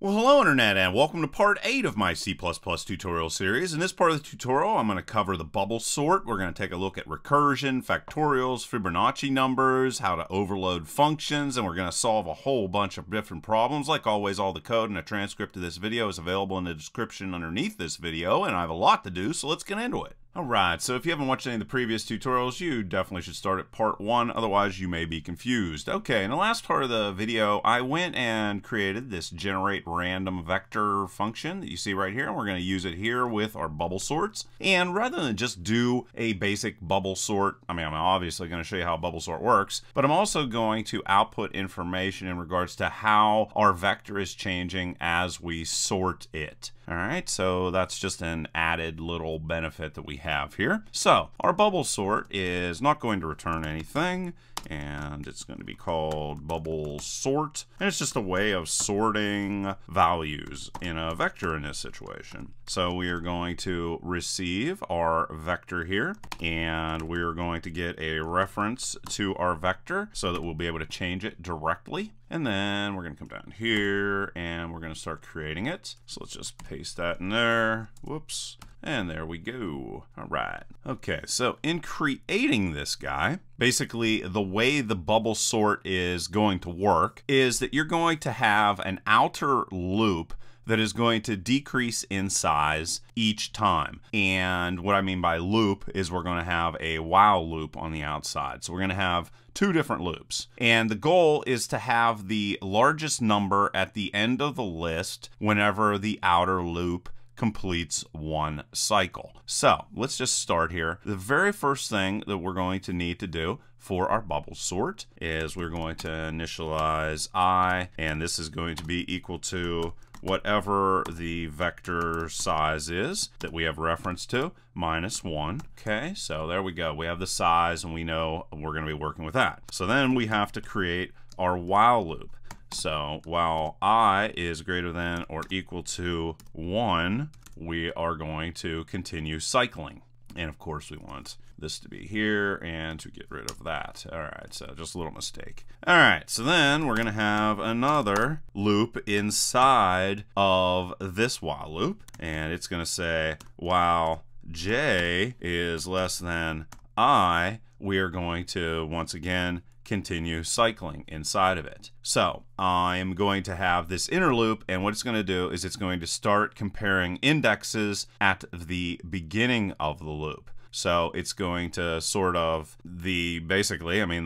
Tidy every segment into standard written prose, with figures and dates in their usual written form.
Well, hello Internet, and welcome to part 8 of my C++ tutorial series. In this part of the tutorial, I'm going to cover the bubble sort. We're going to take a look at recursion, factorials, Fibonacci numbers, how to overload functions, and we're going to solve a whole bunch of different problems. Like always, all the code and a transcript of this video is available in the description underneath this video, and I have a lot to do, so let's get into it. Alright, so if you haven't watched any of the previous tutorials, you definitely should start at part 1, otherwise you may be confused. Okay, in the last part of the video, I went and created this generate random vector function that you see right here, and we're going to use it here with our bubble sorts. And rather than just do a basic bubble sort, I'm obviously going to show you how bubble sort works, but I'm also going to output information in regards to how our vector is changing as we sort it. Alright, so that's just an added little benefit that we have here. So, our bubble sort is not going to return anything, and it's going to be called bubble sort, and it's just a way of sorting values in a vector in this situation. So we are going to receive our vector here, and we're going to get a reference to our vector so that we'll be able to change it directly. And then we're going to come down here and we're going to start creating it. So let's just paste that in there. Whoops. And there we go. All right. Okay, so in creating this guy, basically the way the bubble sort is going to work is that you're going to have an outer loop that is going to decrease in size each time. And what I mean by loop is we're going to have a while loop on the outside. So we're going to have two different loops. And the goal is to have the largest number at the end of the list whenever the outer loop completes one cycle. So let's just start here. The very first thing that we're going to need to do for our bubble sort is we're going to initialize I, and this is going to be equal to whatever the vector size is that we have reference to, -1. Okay, so there we go. We have the size and we know we're going to be working with that. So then we have to create our while loop. So while I is greater than or equal to 1, we are going to continue cycling. And of course we want this to be here and to get rid of that. All right, so just a little mistake. All right, so then we're gonna have another loop inside of this while loop, and it's gonna say while j is less than I, we are going to once again continue cycling inside of it. So I am going to have this inner loop, and what it's going to do is it's going to start comparing indexes at the beginning of the loop. So it's going to sort of the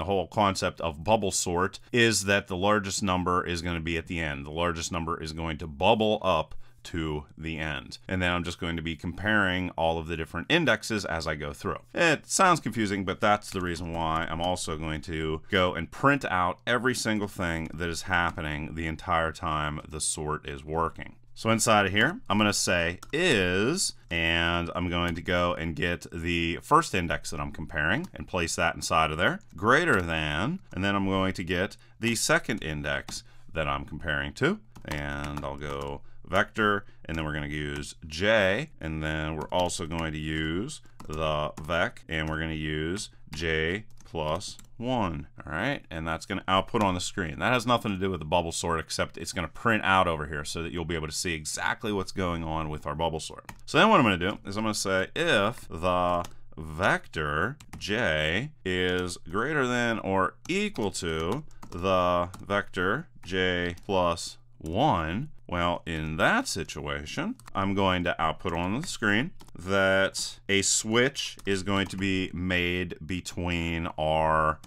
whole concept of bubble sort is that the largest number is going to be at the end. The largest number is going to bubble up to the end. And then I'm just going to be comparing all of the different indexes as I go through. It sounds confusing, but that's the reason why I'm also going to go and print out every single thing that is happening the entire time the sort is working. So inside of here, I'm going to say is, and I'm going to go and get the first index that I'm comparing and place that inside of there, greater than, and then I'm going to get the second index that I'm comparing to, and I'll go vector, and then we're going to use j, and then we're also going to use the vec, and we're going to use j+1. All right, and that's going to output on the screen. That has nothing to do with the bubble sort, except it's going to print out over here so that you'll be able to see exactly what's going on with our bubble sort. So then what I'm going to do is I'm going to say if the vector j is greater than or equal to the vector j+1, well, in that situation, I'm going to output on the screen that a switch is going to be made between our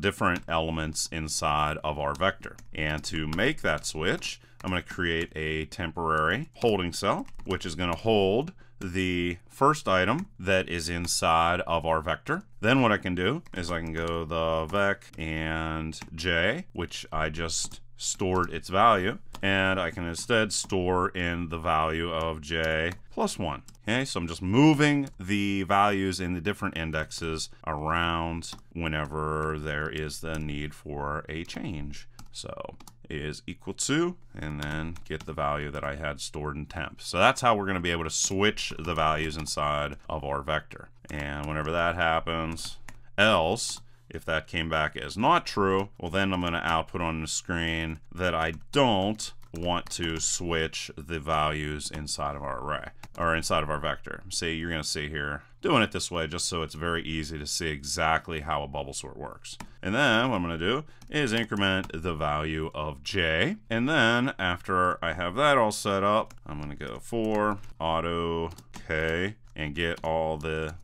different elements inside of our vector. And to make that switch, I'm going to create a temporary holding cell, which is going to hold the first item that is inside of our vector. Then what I can do is I can go the vec and j, which I just stored its value, and I can instead store in the value of j+1. Okay, so I'm just moving the values in the different indexes around whenever there is the need for a change. So is equal to, and then get the value that I had stored in temp. So that's how we're going to be able to switch the values inside of our vector. And whenever that happens, else, if that came back as not true, well, then I'm going to output on the screen that I don't want to switch the values inside of our array or inside of our vector. See, you're going to see here doing it this way just so it's very easy to see exactly how a bubble sort works. And then what I'm going to do is increment the value of j. And then after I have that all set up, I'm going to go for auto k and get all the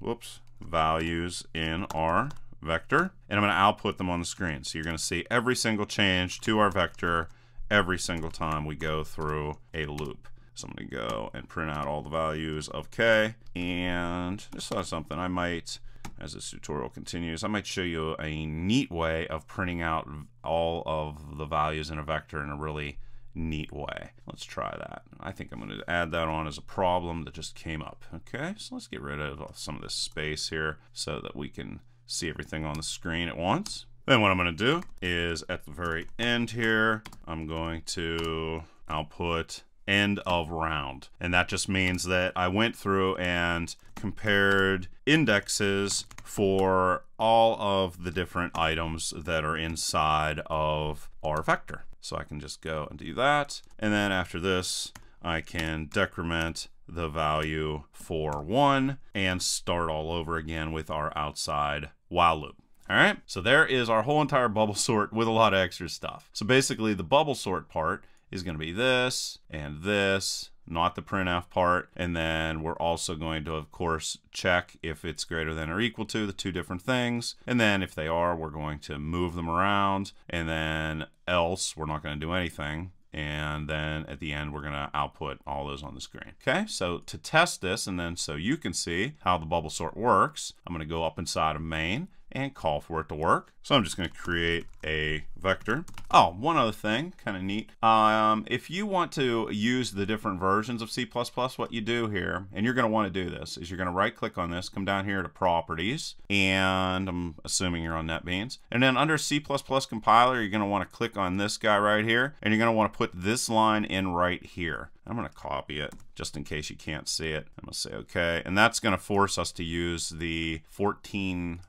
values in our vector. And I'm going to output them on the screen. So you're going to see every single change to our vector every single time we go through a loop. So I'm going to go and print out all the values of k. And just saw something. I might, as this tutorial continues, I might show you a neat way of printing out all of the values in a vector in a really neat way. Let's try that. I think I'm going to add that on as a problem that just came up. Okay, so let's get rid of some of this space here so that we can see everything on the screen at once. Then what I'm going to do is at the very end here, I'm going to output end of round. And that just means that I went through and compared indexes for all of the different items that are inside of our vector. So I can just go and do that. And then after this, I can decrement the value for 1 and start all over again with our outside while loop. All right, so there is our whole entire bubble sort with a lot of extra stuff. So basically the bubble sort part is going to be this and this, not the printf part. And then we're also going to, of course, check if it's greater than or equal to the two different things. And then if they are, we're going to move them around. And then else, we're not going to do anything. And then at the end, we're going to output all those on the screen. Okay, so to test this, and then so you can see how the bubble sort works, I'm going to go up inside of main and call for it to work. So I'm just going to create a vector. Oh, one other thing, kind of neat. If you want to use the different versions of C++, what you do here, and you're going to want to do this, is you're going to right click on this, come down here to properties, and I'm assuming you're on NetBeans. And then under C++ compiler, you're going to want to click on this guy right here, and you're going to want to put this line in right here. I'm going to copy it just in case you can't see it. I'm going to say okay, and that's going to force us to use the 2014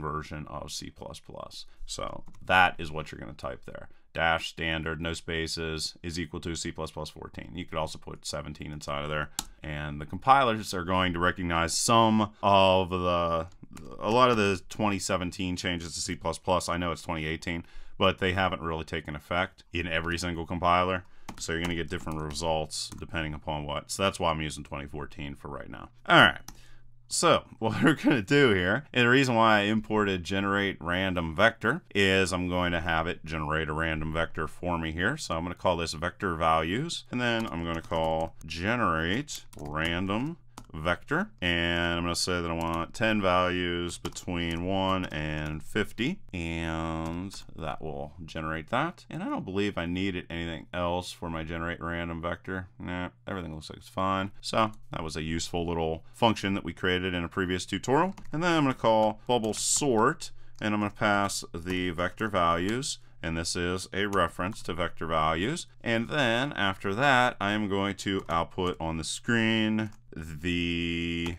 version of C++. So that is what you're going to type there. Dash standard, no spaces, is equal to C++ 14. You could also put 17 inside of there. And the compilers are going to recognize some of a lot of the 2017 changes to C++. I know it's 2018, but they haven't really taken effect in every single compiler. So you're going to get different results depending upon what. So that's why I'm using 2014 for right now. All right. So what we're going to do here, and the reason why I imported generate random vector is I'm going to have it generate a random vector for me here. So I'm going to call this vector values, and then I'm going to call generate random vector. And I'm going to say that I want 10 values between 1 and 50. And that will generate that. And I don't believe I needed anything else for my generate random vector. Nah, everything looks like it's fine. So that was a useful little function that we created in a previous tutorial. And then I'm going to call bubble sort, and I'm going to pass the vector values. And this is a reference to vector values. And then after that, I am going to output on the screen the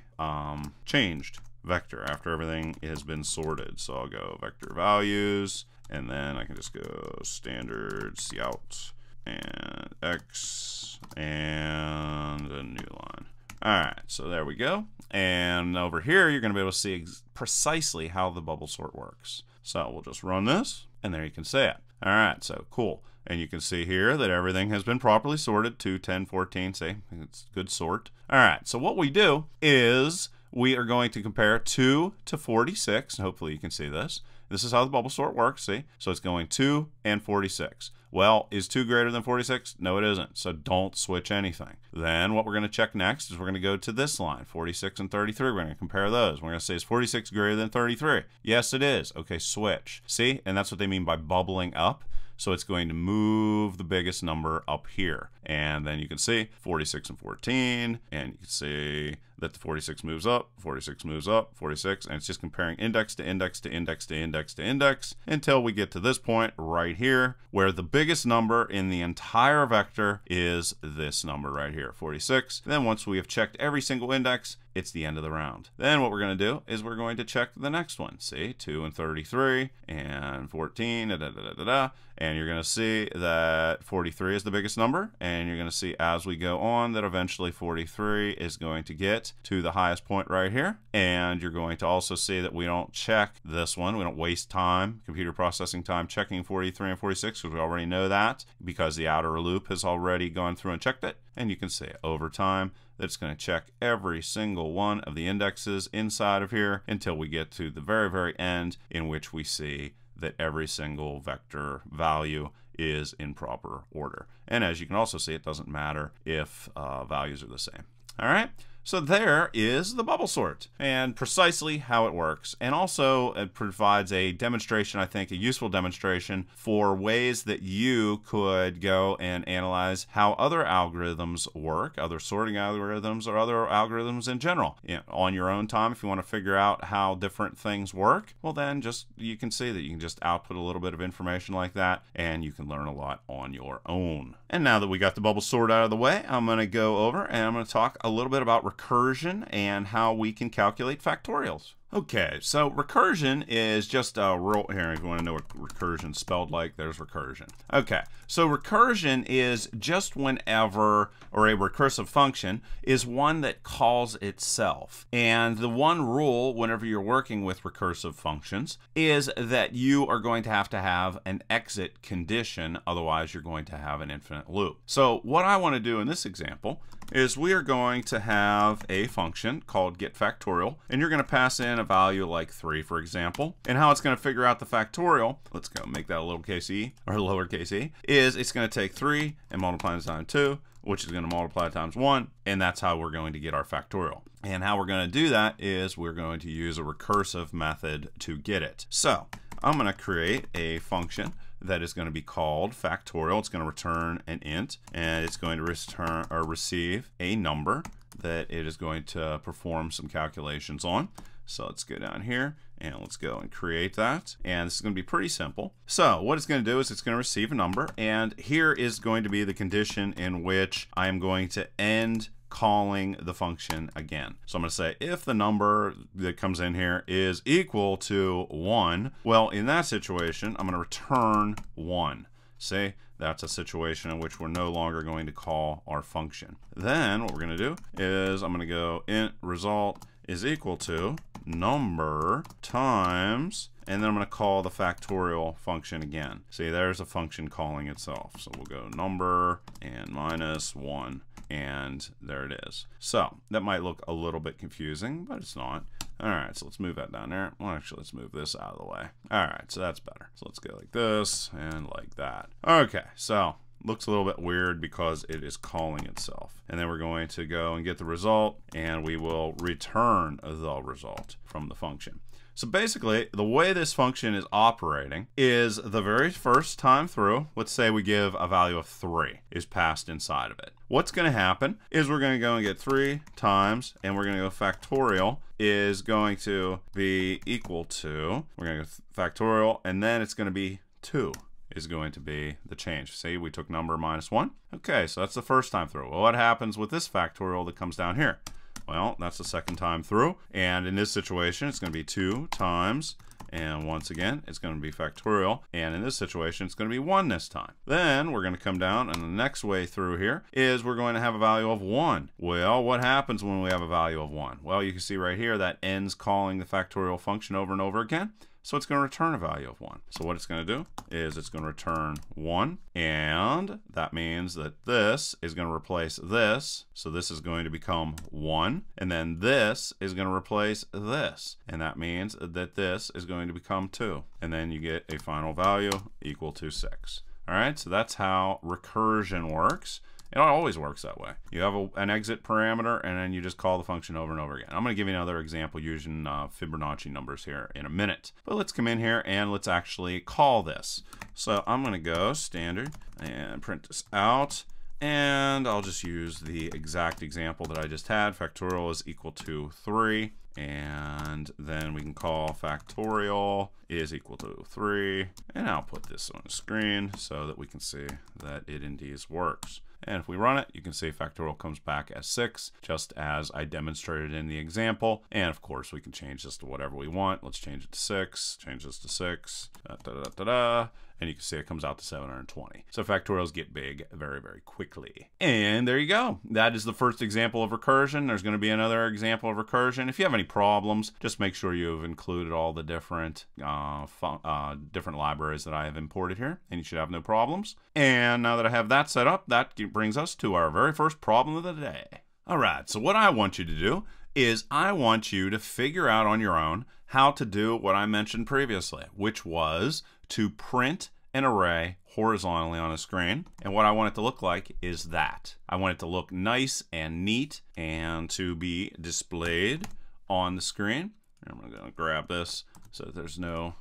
changed vector after everything has been sorted. So I'll go vector values, and then I can just go standard cout and x and a new line. All right, so there we go. And over here, you're gonna be able to see precisely how the bubble sort works. So we'll just run this. And there you can see it. All right, so cool. And you can see here that everything has been properly sorted to 10, 14, see, it's good sort. All right, so what we do is we are going to compare 2 to 46. Hopefully you can see this. This is how the bubble sort works, see? So it's going 2 and 46. Well, is 2 greater than 46? No, it isn't. So don't switch anything. Then what we're going to check next is we're going to go to this line, 46 and 33. We're going to compare those. We're going to say, is 46 greater than 33? Yes, it is. Okay, switch. See? And that's what they mean by bubbling up. So it's going to move the biggest number up here. And then you can see 46 and 14. And you can see that the 46 moves up, 46 moves up, 46. And it's just comparing index to index to index to index to index until we get to this point right here where the biggest number in the entire vector is this number right here, 46. And then once we have checked every single index, it's the end of the round. Then what we're going to do is we're going to check the next one. See, 2 and 33 and 14, da, da, da, da, da. And you're going to see that 43 is the biggest number, and you're going to see as we go on that eventually 43 is going to get to the highest point right here. And you're going to also see that we don't check this one. We don't waste time, computer processing time, checking 43 and 46, because we already know that because the outer loop has already gone through and checked it. And you can see over time that it's going to check every single one of the indexes inside of here until we get to the very, very end, in which we see that every single vector value is in proper order. And as you can also see, it doesn't matter if values are the same. All right, so there is the bubble sort and precisely how it works. And also it provides a demonstration, I think a useful demonstration, for ways that you could go and analyze how other algorithms work, other sorting algorithms or other algorithms in general. You know, on your own time, if you want to figure out how different things work, well then just, you can see that you can just output a little bit of information like that and you can learn a lot on your own. And now that we got the bubble sort out of the way, I'm going to go over and I'm going to talk a little bit about recursion and how we can calculate factorials. Okay, so recursion is just a rule here. If you want to know what recursion spelled like, there's recursion. Okay, so recursion is just whenever, or a recursive function is one that calls itself. And the one rule whenever you're working with recursive functions is that you are going to have an exit condition, otherwise you're going to have an infinite loop. So what I want to do in this example is we are going to have a function called getFactorial, and you're going to pass in a value like 3, for example. And how it's going to figure out the factorial, let's go make that a lowercase e, or lowercase e, is it's going to take 3 and multiply it times 2, which is going to multiply times 1, and that's how we're going to get our factorial. And how we're going to do that is we're going to use a recursive method to get it. So I'm going to create a function that is going to be called factorial. It's going to return an int, and it's going to return or receive a number that it is going to perform some calculations on. So let's go down here and let's go and create that. And this is going to be pretty simple. So what it's going to do is it's going to receive a number, and here is going to be the condition in which I am going to end calling the function again. So I'm going to say if the number that comes in here is equal to 1, well, in that situation, I'm going to return 1. See, that's a situation in which we're no longer going to call our function. Then what we're going to do is I'm going to go int result is equal to number times, and then I'm going to call the factorial function again. See, there's a function calling itself. So we'll go number and minus 1, and there it is. So that might look a little bit confusing, but it's not. All right, so let's move that down there. Well, actually, let's move this out of the way. All right, so that's better. So let's go like this and like that. Okay, so looks a little bit weird because it is calling itself. And then we're going to go and get the result, and we will return the result from the function. So basically, the way this function is operating is the very first time through, let's say we give a value of 3 is passed inside of it. What's going to happen is we're going to go and get 3 times, and we're going to go factorial is going to be equal to, we're going to go factorial, and then it's going to be 2 is going to be the change. See, we took number minus 1. Okay, so that's the first time through. Well, what happens with this factorial that comes down here? Well, that's the second time through, and in this situation, it's going to be 2 times, and once again, it's going to be factorial, and in this situation, it's going to be 1 this time. Then we're going to come down, and the next way through here is we're going to have a value of 1. Well, what happens when we have a value of 1? Well, you can see right here that ends calling the factorial function over and over again. So it's going to return a value of 1. So what it's going to do is it's going to return 1, and that means that this is going to replace this. So this is going to become 1, and then this is going to replace this. And that means that this is going to become 2. And then you get a final value equal to 6. All right, so that's how recursion works. It always works that way. You have an exit parameter, and then you just call the function over and over again. I'm going to give you another example using Fibonacci numbers here in a minute. But let's come in here, and let's actually call this. So I'm going to go standard and print this out. And I'll just use the exact example that I just had. Factorial is equal to 3. And then we can call factorial is equal to 3. And I'll put this on the screen so that we can see that it indeed works. And if we run it, you can see factorial comes back as 6, just as I demonstrated in the example. And of course, we can change this to whatever we want. Let's change it to 6, change this to 6, da, da, da, da, da. and you can see it comes out to 720. So factorials get big very, very quickly. And there you go. That is the first example of recursion. There's going to be another example of recursion. If you have any problems, just make sure you have included all the different different libraries that I have imported here, and you should have no problems. And now that I have that set up, that brings us to our very first problem of the day. All right, so what I want you to do is I want you to figure out on your own how to do what I mentioned previously, which was to print an array horizontally on a screen. And what I want it to look like is that. I want it to look nice and neat and to be displayed on the screen. I'm going to grab this so that there's no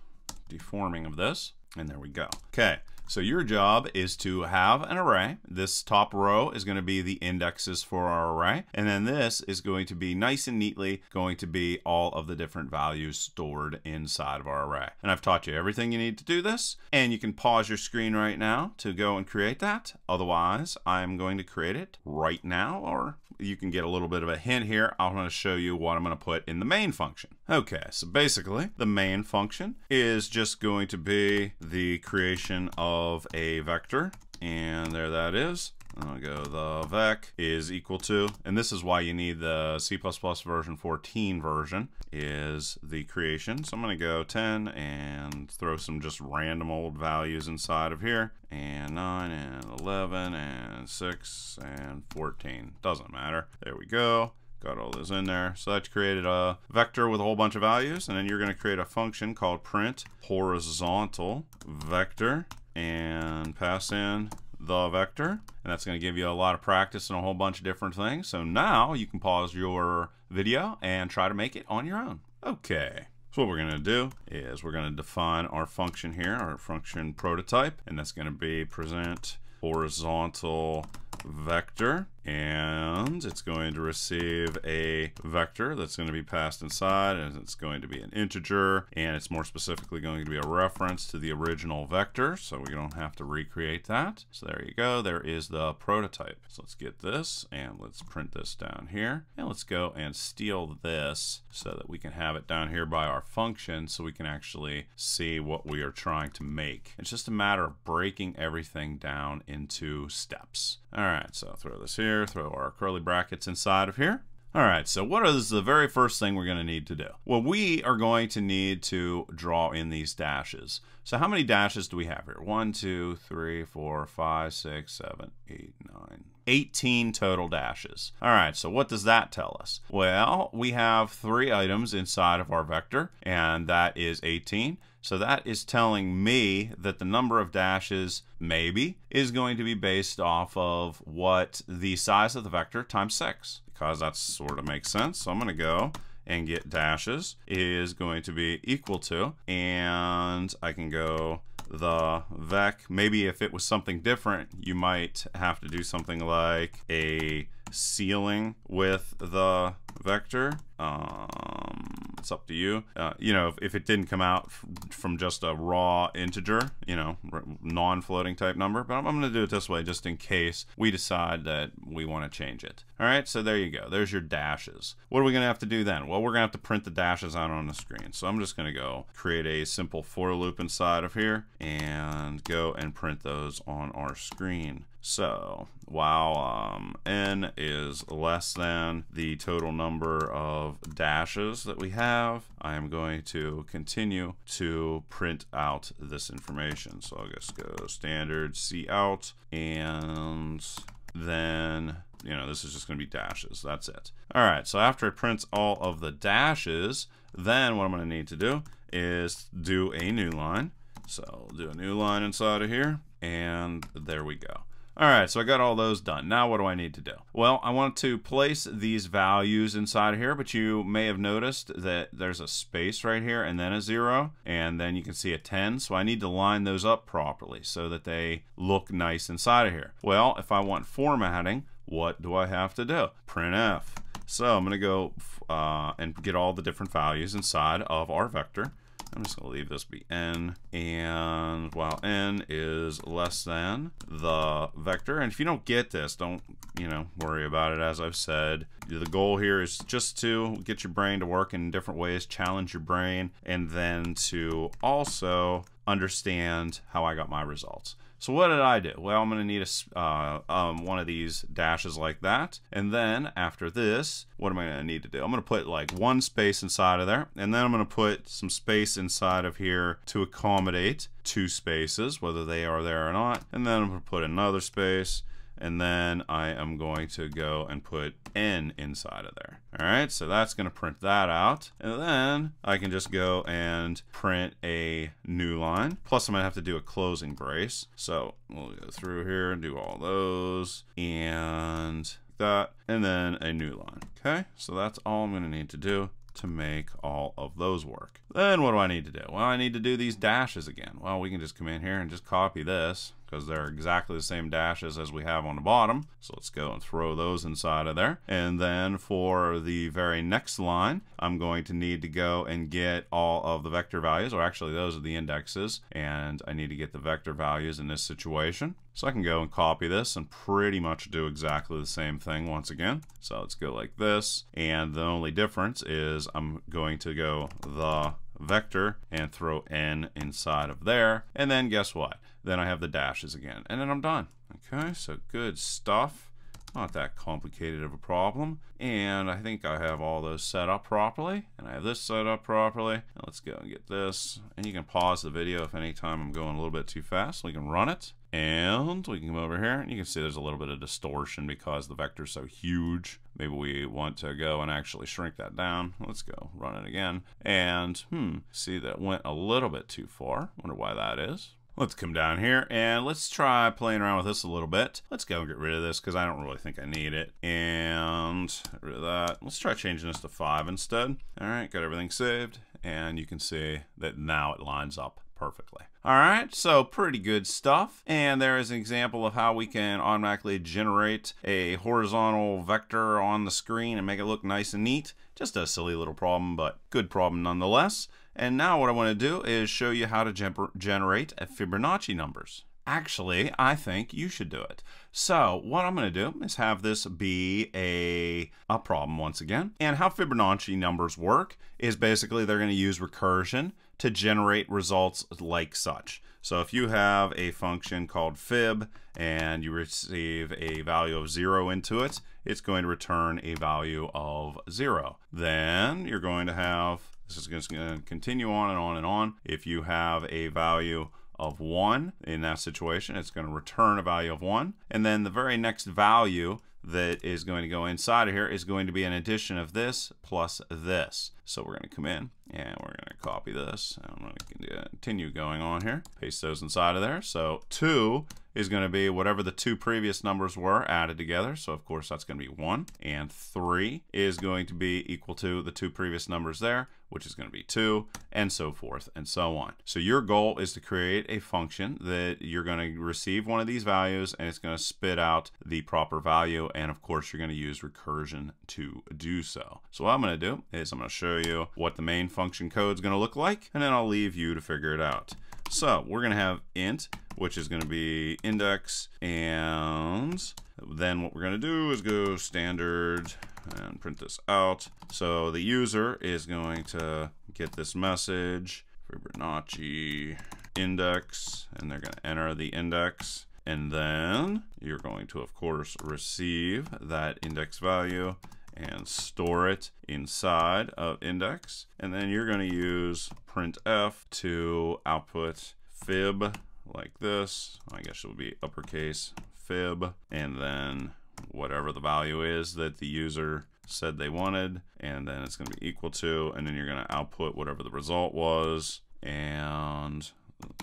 deforming of this. And there we go. Okay. So your job is to have an array. This top row is going to be the indexes for our array. And then this is going to be nice and neatly going to be all of the different values stored inside of our array. And I've taught you everything you need to do this. And you can pause your screen right now to go and create that. Otherwise, I'm going to create it right now, or you can get a little bit of a hint here. I'm going to show you what I'm going to put in the main function. Okay, so basically the main function is just going to be the creation of a vector, and there that is. I'll go the vec is equal to, and this is why you need the C++ version 14 version, is the creation. So I'm going to go 10 and throw some just random old values inside of here, and 9 and 11 and 6 and 14. Doesn't matter. There we go. Got all those in there. So that's created a vector with a whole bunch of values, and then you're going to create a function called printHorizontalVector and pass in the vector, and that's going to give you a lot of practice and a whole bunch of different things. So now you can pause your video and try to make it on your own. Okay, so what we're going to do is we're going to define our function here, our function prototype, and that's going to be present horizontal vector, and it's going to receive a vector that's going to be passed inside, and it's going to be an integer, and it's more specifically going to be a reference to the original vector, so we don't have to recreate that. So there you go, there is the prototype. So let's get this and let's print this down here, and let's go and steal this so that we can have it down here by our function, so we can actually see what we are trying to make. It's just a matter of breaking everything down into steps. All right, so throw this here, throw our curly brackets inside of here. All right, so what is the very first thing we're going to need to do? Well, we are going to need to draw in these dashes. So how many dashes do we have here? 1, 2, 3, 4, 5, 6, 7, 8, 9. 18 total dashes. All right, so what does that tell us? Well, we have 3 items inside of our vector, and that is 18. So that is telling me that the number of dashes, maybe, is going to be based off of what the size of the vector times 6, because that sort of makes sense. So I'm going to go and get dashes is going to be equal to, and I can go the vec. Maybe if it was something different, you might have to do something like a ceiling with the vector. It's up to you. You know, if it didn't come out from just a raw integer, you know, non-floating type number, but I'm going to do it this way just in case we decide that we want to change it. All right, so there you go. There's your dashes. What are we going to have to do then? Well, we're going to have to print the dashes out on the screen. So I'm just going to go create a simple for loop inside of here and go and print those on our screen. So while n is less than the total number of dashes that we have, I am going to continue to print out this information. So I'll just go standard cout, and then, you know, this is just going to be dashes. That's it. All right, so after it prints all of the dashes, then what I'm going to need to do is do a new line. So I'll do a new line inside of here, and there we go. All right, so I got all those done. Now what do I need to do? Well, I want to place these values inside here, but you may have noticed that there's a space right here and then a 0, and then you can see a 10. So I need to line those up properly so that they look nice inside of here. Well, if I want formatting, what do I have to do? Printf. So I'm going to go and get all the different values inside of our vector. I'm just going to leave this be n, and while n is less than the vector, and if you don't get this, don't, you know, worry about it. As I've said, the goal here is just to get your brain to work in different ways, challenge your brain, and then to also understand how I got my results. So what did I do? Well, I'm going to need a, one of these dashes like that. And then after this, what am I going to need to do? I'm going to put like one space inside of there. And then I'm going to put some space inside of here to accommodate two spaces, whether they are there or not. And then I'm going to put another space. And then I am going to go and put n inside of there. All right, so that's going to print that out. And then I can just go and print a new line. Plus, I'm going to have to do a closing brace. So we'll go through here and do all those and that, and then a new line. Okay, so that's all I'm going to need to do to make all of those work. Then what do I need to do? Well, I need to do these dashes again. Well, we can just come in here and just copy this, because they're exactly the same dashes as we have on the bottom. So let's go and throw those inside of there. And then for the very next line, I'm going to need to go and get all of the vector values, or actually those are the indexes, and I need to get the vector values in this situation. So I can go and copy this and pretty much do exactly the same thing once again. So let's go like this. And the only difference is I'm going to go the vector and throw n inside of there. And then guess what? Then I have the dashes again, and then I'm done. Okay, so good stuff. Not that complicated of a problem. And I think I have all those set up properly, and I have this set up properly. Now let's go and get this. And you can pause the video if any time I'm going a little bit too fast. We can run it. And we can come over here, and you can see there's a little bit of distortion because the vector's so huge. Maybe we want to go and actually shrink that down. Let's go run it again. And see, that went a little bit too far. Wonder why that is. Let's come down here and let's try playing around with this a little bit. Let's go and get rid of this because I don't really think I need it. And get rid of that. Let's try changing this to 5 instead. All right, got everything saved. And you can see that now it lines up perfectly. All right, so pretty good stuff. And there is an example of how we can automatically generate a horizontal vector on the screen and make it look nice and neat. Just a silly little problem, but good problem nonetheless. And now what I want to do is show you how to generate Fibonacci numbers. Actually, I think you should do it. So what I'm going to do is have this be a problem once again. And how Fibonacci numbers work is basically they're going to use recursion to generate results like such. So if you have a function called fib and you receive a value of 0 into it, it's going to return a value of 0. Then you're going to have, this is just going to continue on and on and on. If you have a value of 1 in that situation, it's going to return a value of 1. And then the very next value that is going to go inside of here is going to be an addition of this plus this. So we're going to come in and we're going to copy this. I'm going to continue going on here. Paste those inside of there. So 2 is going to be whatever the 2 previous numbers were added together. So of course that's going to be 1. And 3 is going to be equal to the 2 previous numbers there, which is going to be 2, and so forth and so on. So your goal is to create a function that you're going to receive one of these values and it's going to spit out the proper value. And of course you're going to use recursion to do so. So what I'm going to do is I'm going to show you what the main function code is going to look like, and then I'll leave you to figure it out. So we're going to have int, which is going to be index, and then what we're going to do is go standard and print this out. So the user is going to get this message, Fibonacci index, and they're going to enter the index. And then you're going to, of course, receive that index value and store it inside of index. And then you're going to use printf to output fib like this. I guess it'll be uppercase fib, and then whatever the value is that the user said they wanted, and then it's going to be equal to, and then you're going to output whatever the result was. And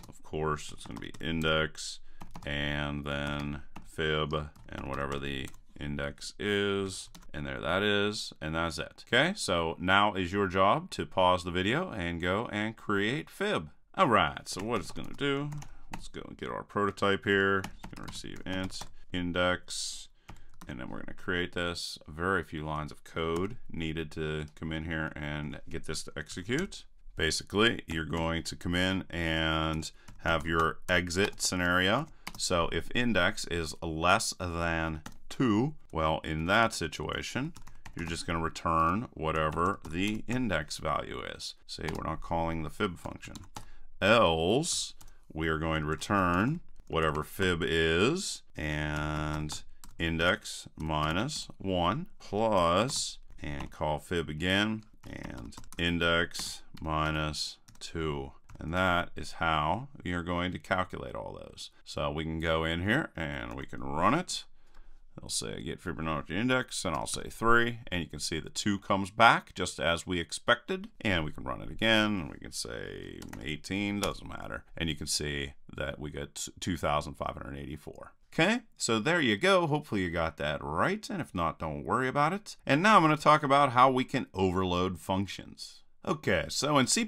of course it's going to be index and then fib and whatever the index is, and there that is, and that's it. Okay, so now is your job to pause the video and go and create fib. All right, so what it's going to do, let's go and get our prototype here. It's going to receive int index, and then we're going to create this. Very few lines of code needed to come in here and get this to execute. Basically, you're going to come in and have your exit scenario. So if index is less than 2, well, in that situation, you're just going to return whatever the index value is. Say we're not calling the fib function. else we are going to return whatever fib is and index minus 1 plus, and call fib again, and index minus 2. And that is how you're going to calculate all those. So we can go in here and we can run it. It'll say get Fibonacci index, and I'll say 3, and you can see the 2 comes back just as we expected. And we can run it again, and we can say 18, doesn't matter. And you can see that we get 2,584. Okay, so there you go. Hopefully you got that right, and if not, don't worry about it. And now I'm going to talk about how we can overload functions. Okay, so in C++,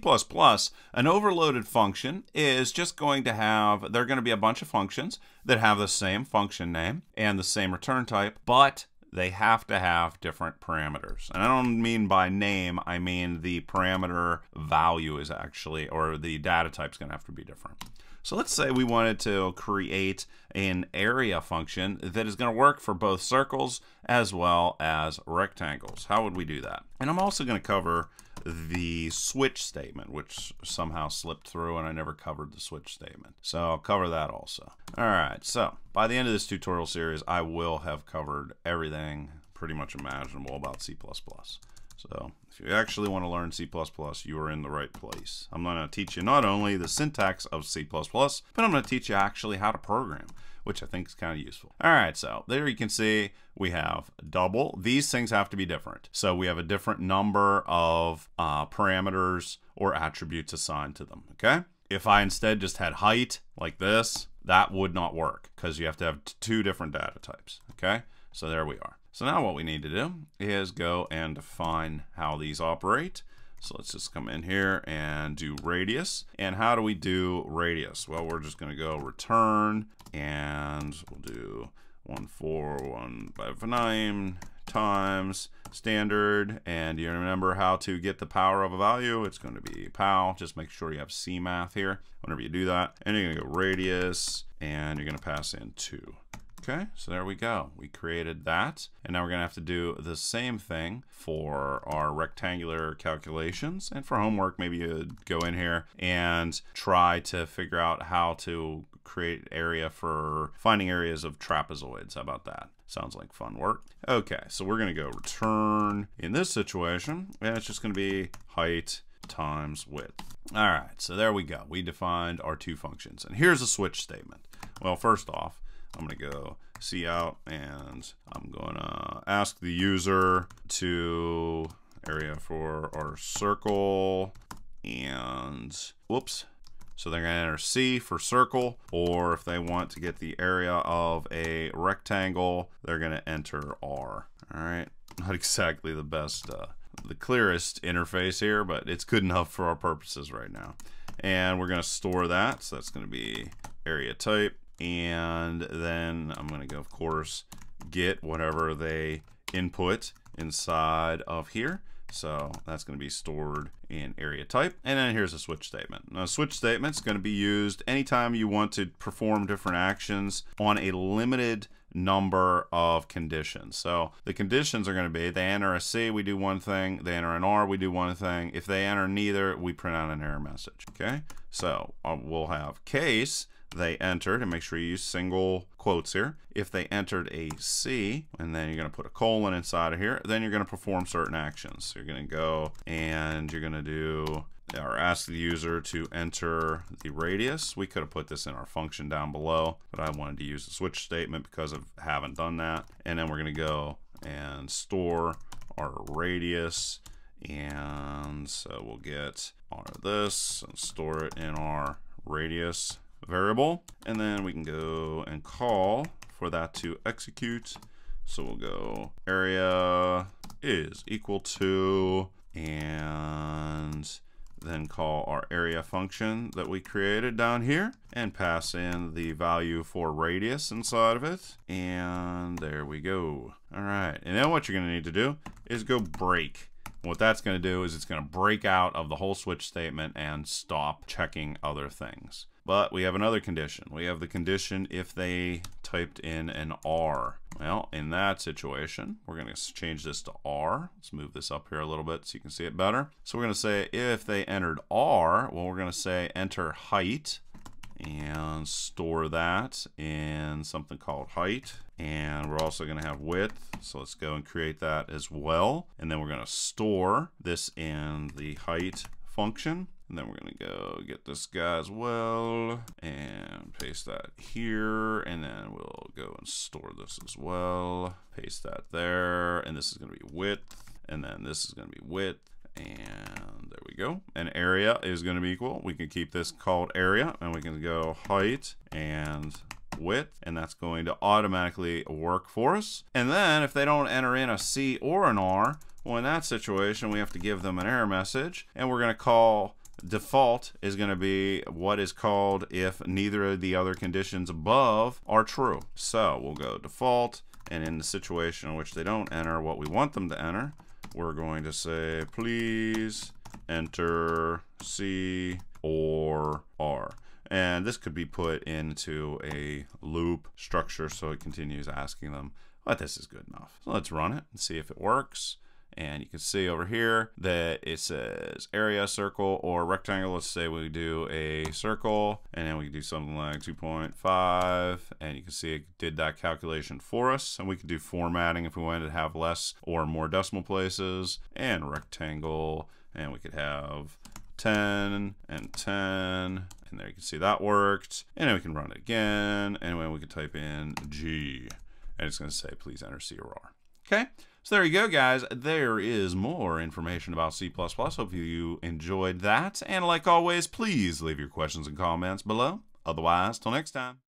an overloaded function is just going to have, there are going to be a bunch of functions that have the same function name and the same return type, but they have to have different parameters. And I don't mean by name, I mean the parameter value is actually, or the data type is going to have to be different. So let's say we wanted to create an area function that is going to work for both circles as well as rectangles. How would we do that? And I'm also going to cover the switch statement, which somehow slipped through and I never covered the switch statement. So I'll cover that also. All right, so by the end of this tutorial series, I will have covered everything pretty much imaginable about C++. So if you actually want to learn C++, you are in the right place. I'm going to teach you not only the syntax of C++, but I'm going to teach you actually how to program, which I think is kind of useful. All right, so there you can see we have double. These things have to be different. So we have a different number of parameters or attributes assigned to them, okay? If I instead just had height like this, that would not work because you have to have 2 different data types, okay? So there we are. So now what we need to do is go and define how these operate. So let's just come in here and do radius. And how do we do radius? Well, we're just gonna go return, and we'll do 14159 times standard. And you remember how to get the power of a value? It's gonna be pow. Just make sure you have CMath here whenever you do that. And you're gonna go radius, and you're gonna pass in 2. Okay, so there we go. We created that. And now we're gonna have to do the same thing for our rectangular calculations. And for homework, maybe you go in here and try to figure out how to create area for finding areas of trapezoids. How about that? Sounds like fun work. Okay, so we're gonna go return in this situation, and it's just gonna be height times width. All right, so there we go. We defined our 2 functions. And here's a switch statement. Well, first off, I'm gonna go cout, and I'm gonna ask the user to area for our circle, and whoops. So they're gonna enter C for circle, or if they want to get the area of a rectangle, they're gonna enter R. All right, not exactly the best, the clearest interface here, but it's good enough for our purposes right now. And we're gonna store that, so that's gonna be area type. And then I'm gonna go, of course, get whatever they input inside of here. So that's gonna be stored in area type. And then here's a switch statement. Now, a switch statement's gonna be used anytime you want to perform different actions on a limited number of conditions. So the conditions are gonna be, they enter a C, we do one thing, they enter an R, we do one thing. If they enter neither, we print out an error message, okay? So we'll have case, they entered, and make sure you use single quotes here. If they entered a C, and then you're gonna put a colon inside of here, then you're gonna perform certain actions. So you're gonna go and you're gonna do, or ask the user to enter the radius. We could have put this in our function down below, but I wanted to use the switch statement because I haven't done that. And then we're gonna go and store our radius. And so we'll get all of this and store it in our radius variable, and then we can go and call for that to execute. So we'll go area is equal to, and then call our area function that we created down here and pass in the value for radius inside of it. And there we go. All right, and then what you're gonna need to do is go break. What that's gonna do is it's gonna break out of the whole switch statement and stop checking other things. But we have another condition. We have the condition if they typed in an R. Well, in that situation, we're going to change this to R. Let's move this up here a little bit so you can see it better. So we're going to say if they entered R, well, we're going to say enter height and store that in something called height. And we're also going to have width. So let's go and create that as well. And then we're going to store this in the height function. And then we're going to go get this guy as well and paste that here. And then we'll go and store this as well. Paste that there. And this is going to be width. And then this is going to be width. And there we go. And area is going to be equal. We can keep this called area. And we can go height and width, and that's going to automatically work for us. And then if they don't enter in a C or an R, well, in that situation we have to give them an error message, and we're going to call default is going to be what is called if neither of the other conditions above are true. So we'll go default, and in the situation in which they don't enter what we want them to enter, we're going to say please enter C or R. And this could be put into a loop structure so it continues asking them, but this is good enough. So let's run it and see if it works. And you can see over here that it says area, circle, or rectangle. Let's say we do a circle, and then we can do something like 2.5. And you can see it did that calculation for us. And we can do formatting if we wanted to have less or more decimal places, and rectangle. And we could have 10 and 10, and there you can see that worked. And then we can run it again, and then we can type in G, and it's going to say please enter C or R. Okay, so there you go, guys. There is more information about C++. Hope you enjoyed that, and like always, please leave your questions and comments below. Otherwise, till next time.